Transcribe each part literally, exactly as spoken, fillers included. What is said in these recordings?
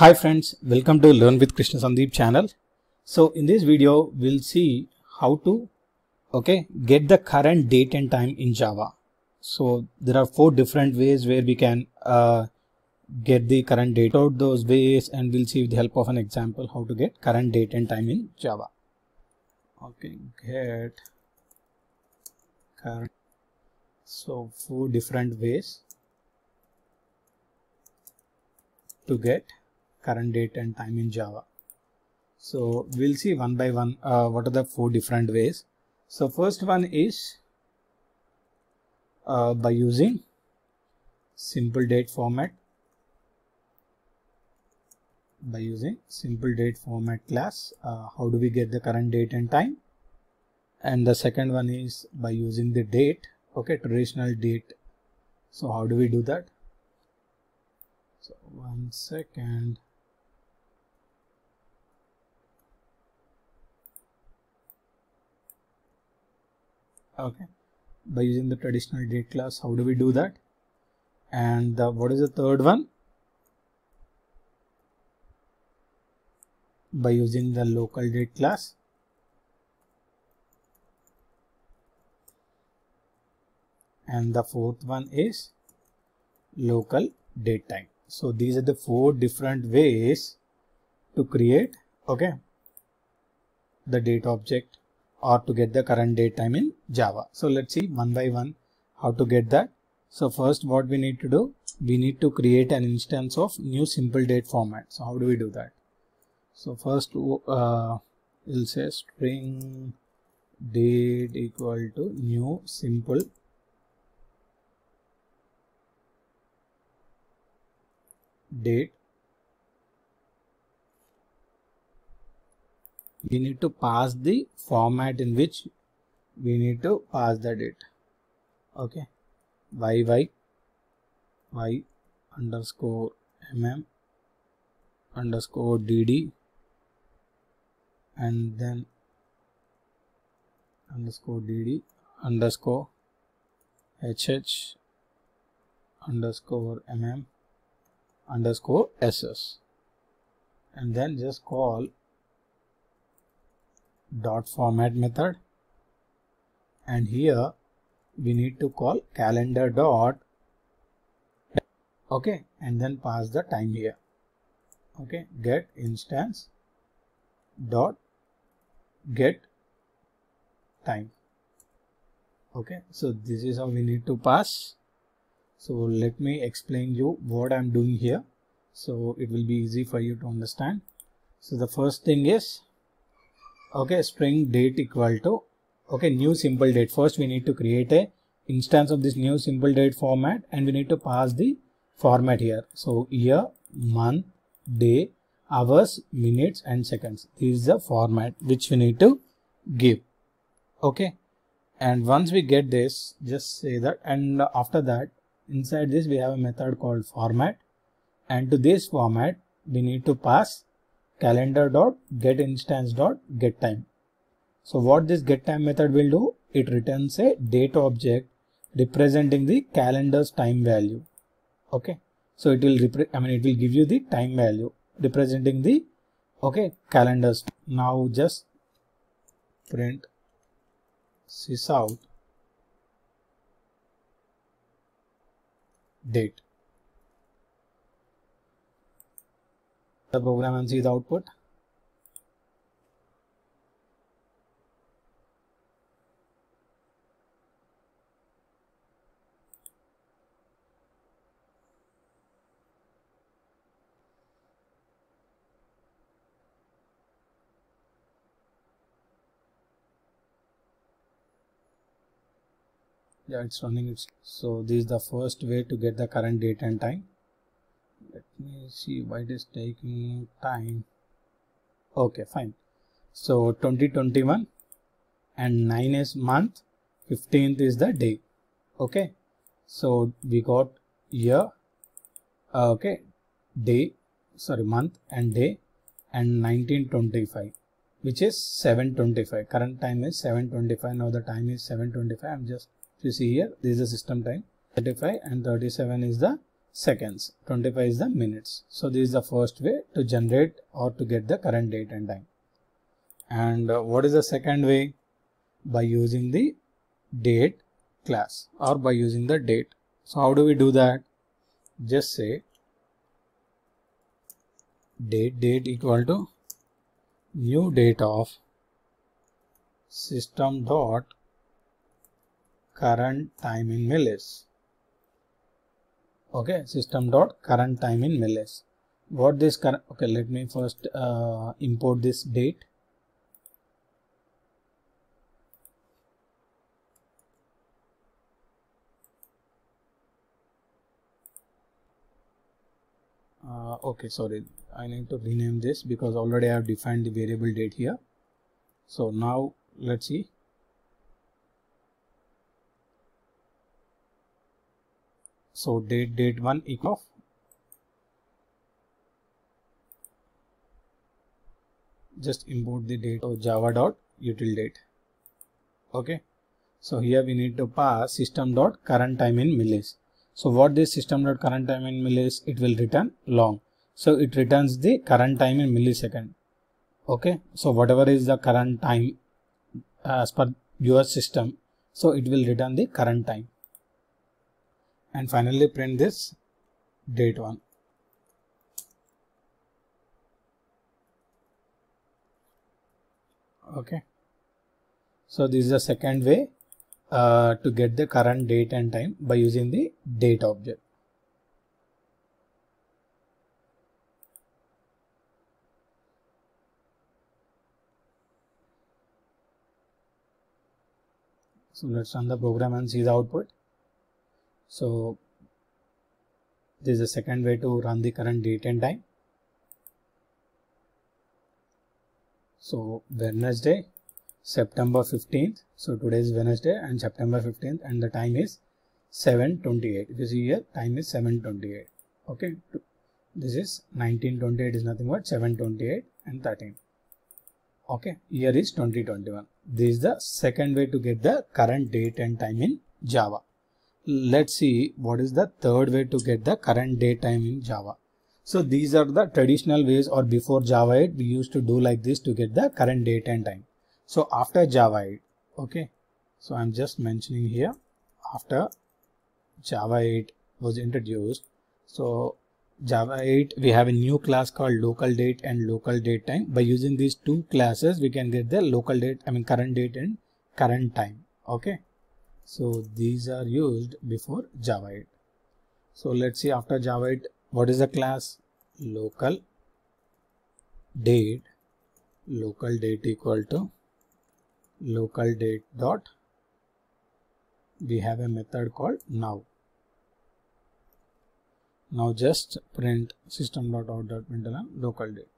Hi friends, welcome to Learn with Krishna Sandeep channel. So in this video we'll see how to okay get the current date and time in Java. So there are four different ways where we can uh, get the current date out those ways, and we'll see with the help of an example how to get current date and time in Java. Okay, get current. So four different ways to get current date and time in Java. So we'll see one by one uh, what are the four different ways. So first one is uh, by using simple date format by using simple date format class. Uh, how do we get the current date and time? And the second one is by using the date, okay, traditional date. So how do we do that? So one second. Okay, by using the traditional date class, how do we do that? And the, what is the third one? By using the local date class. And the fourth one is local date time. So these are the four different ways to create okay the date object or to get the current date time in Java. So let's see one by one how to get that. So first what we need to do, we need to create an instance of new simple date format. So how do we do that? So first uh, we'll say string date equal to new simple date. We need to pass the format in which we need to pass the date. Okay, yy y underscore mm underscore dd and then underscore dd underscore hh underscore mm underscore ss, and then just call dot format method, and here we need to call calendar dot okay and then pass the time here. Okay, get instance dot get time. Okay, so this is how we need to pass. So let me explain you what I'm doing here, so it will be easy for you to understand. So the first thing is okay string date equal to okay new simple date. First we need to create a instance of this new simple date format, and we need to pass the format here. So year, month, day, hours, minutes and seconds. This is the format which we need to give. Okay, and once we get this, just say that, and after that inside this we have a method called format, and to this format we need to pass calendar dot get instance dot get time. So what this get time method will do, it returns a date object representing the calendar's time value. Okay, so it will I mean it will give you the time value representing the okay calendars. Now just print sysout date the program and see the output. Yeah, it's running. It's so this is the first way to get the current date and time. Let me see why it is taking time. Okay, fine. So twenty twenty-one and nine is month, fifteenth is the day. Okay, so we got year, uh, okay, day, sorry, month and day, and nineteen twenty-five, which is seven twenty-five. Current time is seven twenty-five. Now the time is seven twenty-five. I'm just, you see here, this is the system time. thirty-five and thirty-seven is the seconds, twenty-five is the minutes. So this is the first way to generate or to get the current date and time. And uh, what is the second way? By using the date class or by using the date. So how do we do that? Just say date date equal to new date of system dot current time in millis. Okay, system dot current time in millis. What this current? Okay, let me first uh, import this date. Uh, okay, sorry, I need to rename this because already I have defined the variable date here. So now let's see. So date date one equals just import the date of Java dot util date. Okay, so here we need to pass system dot current time in millis. So what this system dot current time in millis, it will return long. So it returns the current time in millisecond. Okay, so whatever is the current time as per your system, so it will return the current time. And finally print this date one. Okay, so this is the second way Uh, to get the current date and time by using the date object. So let's run the program and see the output. So this is the second way to run the current date and time. So Wednesday, September fifteenth. So today is Wednesday and September fifteenth, and the time is seven twenty-eight. If you see here, time is seven twenty-eight. Okay, this is nineteen twenty-eight is nothing but seven twenty-eight and thirteen. Okay, year is twenty twenty-one. This is the second way to get the current date and time in Java. Let's see what is the third way to get the current date time in Java. So these are the traditional ways, or before Java eight we used to do like this to get the current date and time. So after Java eight, okay, so I'm just mentioning here, after Java eight was introduced, so Java eight, we have a new class called LocalDate and LocalDateTime. By using these two classes, we can get the local date, I mean current date and current time. Okay, so these are used before Java eight. So let's see after Java eight, what is the class? LocalDate, LocalDate equal to local date dot, we have a method called now. Now just print system dot out dot println local date.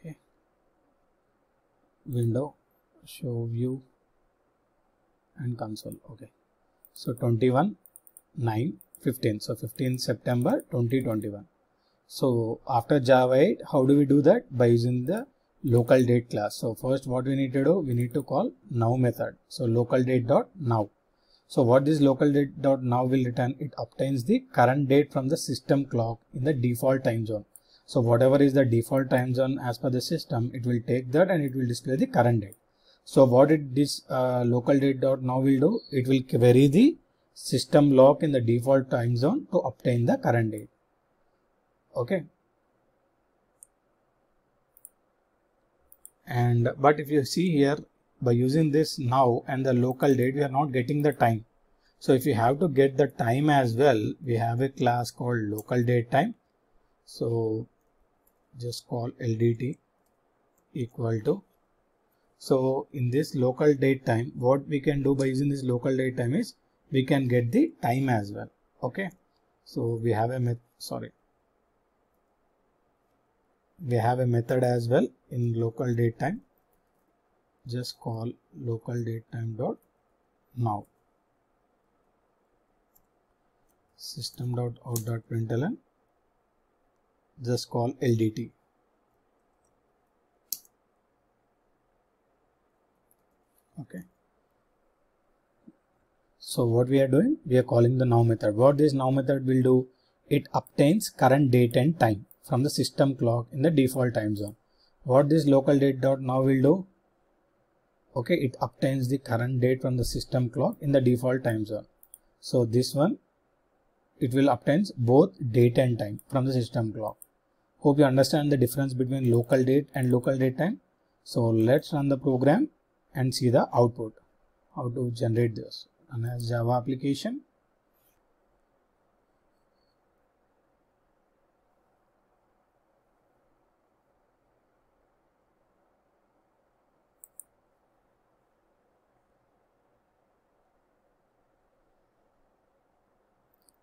Okay, window, show view and console. Okay, so twenty-one, nine, fifteen. So fifteenth September twenty twenty-one. So after Java eight, how do we do that? By using the local date class. So first what we need to do, we need to call now method. So local date dot now. So what this local date dot now will return, it obtains the current date from the system clock in the default time zone. So whatever is the default time zone as per the system, it will take that and it will display the current date. So what it, this uh, local date dot now will do, it will query the system lock in the default time zone to obtain the current date. Okay. And but if you see here, by using this now and the local date, we are not getting the time. So if you have to get the time as well, we have a class called LocalDateTime. So just call L D T equal to, so in this local date time, what we can do by using this local date time is we can get the time as well. Okay, so we have a method, sorry, we have a method as well in local date time. Just call local date time dot now system dot out dot println. Just call L D T. Okay. So what we are doing, we are calling the now method. What this now method will do, it obtains current date and time from the system clock in the default time zone. What this local date dot now will do, okay, it obtains the current date from the system clock in the default time zone. So this one, it will obtains both date and time from the system clock. Hope you understand the difference between local date and local date time. So let's run the program and see the output, how to generate this. And as Java application,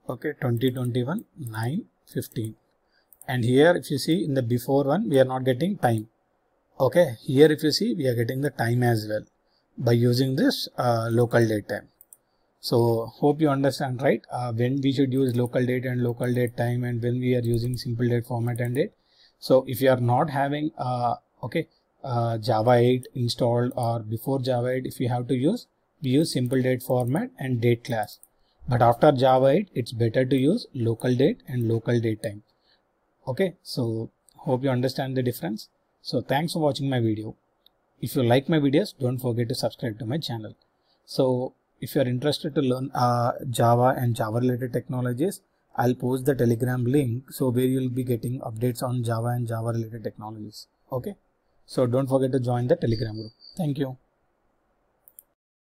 okay, twenty, twenty-one, nine, fifteen, and here if you see in the before one we are not getting time. Okay, here if you see we are getting the time as well by using this uh, local date time. So hope you understand, right? Uh, when we should use local date and local date time, and when we are using simple date format and date. So if you are not having uh, okay uh, Java eight installed, or before Java eight if you have to use, we use simple date format and date class. But after Java eight it's better to use local date and local date time. Okay, so hope you understand the difference. So thanks for watching my video. If you like my videos, don't forget to subscribe to my channel. So if you are interested to learn uh, Java and Java related technologies, I'll post the Telegram link, so where you'll be getting updates on Java and Java related technologies. Okay, so don't forget to join the Telegram group. Thank you.